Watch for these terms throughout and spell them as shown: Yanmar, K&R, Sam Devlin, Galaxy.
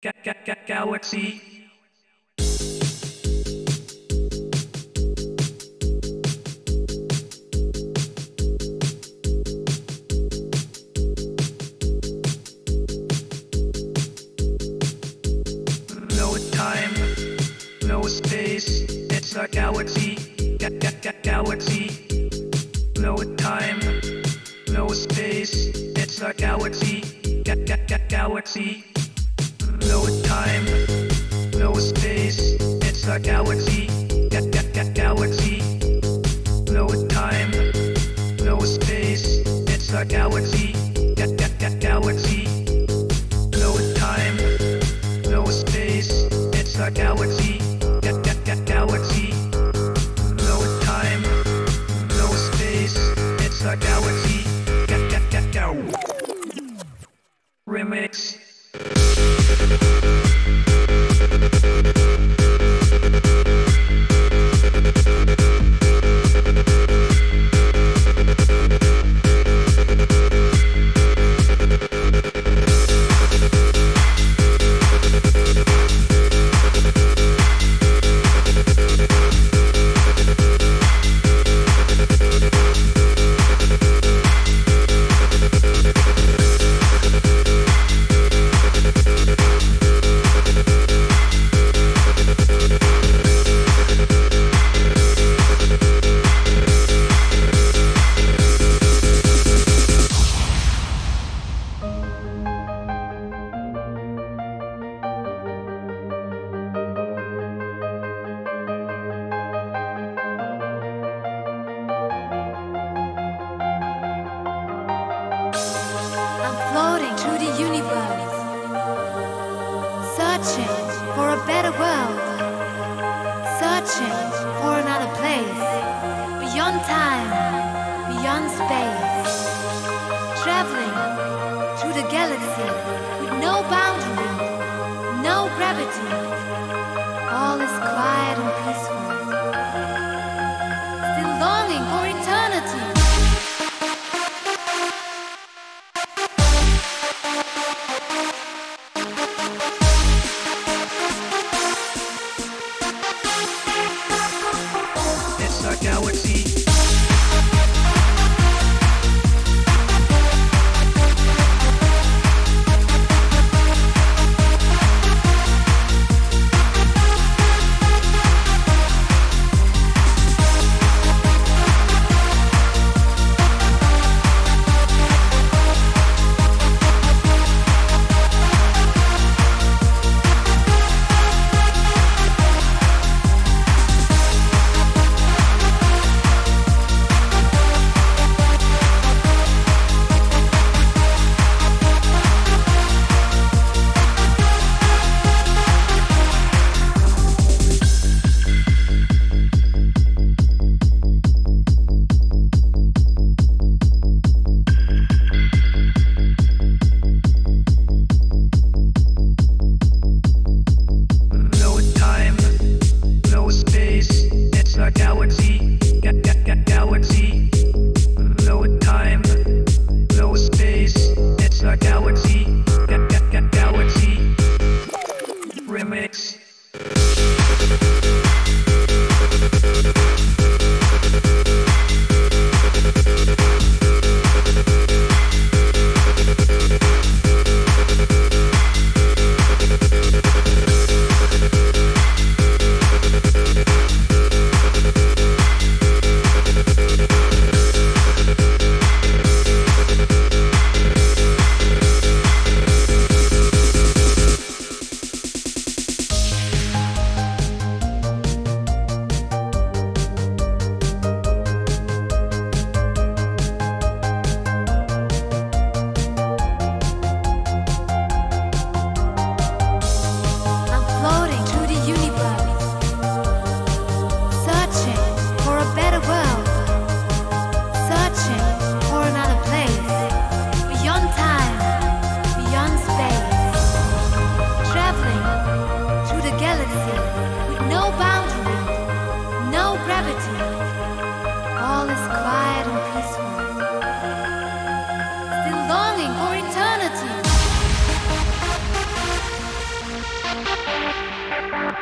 Galaxy. No time, no space, it's a galaxy. Galaxy. No time, no space, it's a galaxy. Galaxy. No time, no space, it's a galaxy, galaxy. No time, no space, it's a galaxy, galaxy. No time, no space, it's a galaxy, galaxy. No time, no space, it's a galaxy, remix. Searching for a better world, searching for another place, beyond time, beyond space, traveling through the galaxy with no boundary, no gravity. All is quiet and peaceful, still longing for eternity. Galaxy.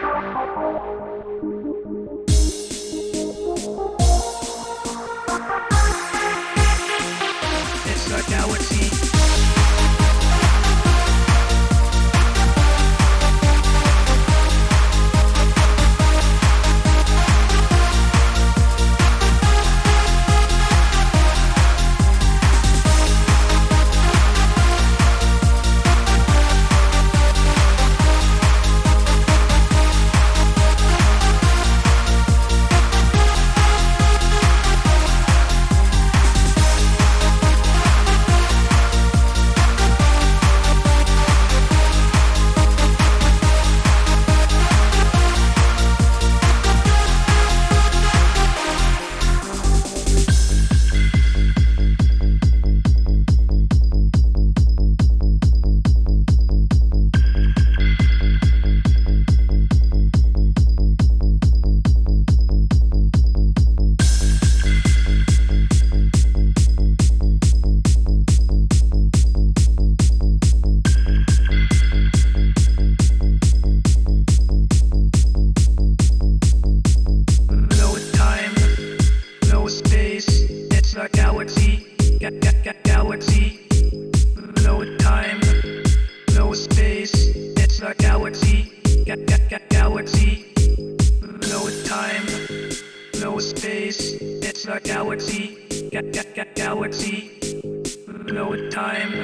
It's a Galaxy. Galaxy, no time, no space. It's a galaxy, galaxy, no time, no space. It's a galaxy, galaxy, no time,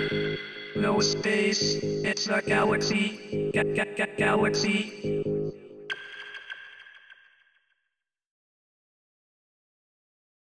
no space. It's a galaxy, galaxy.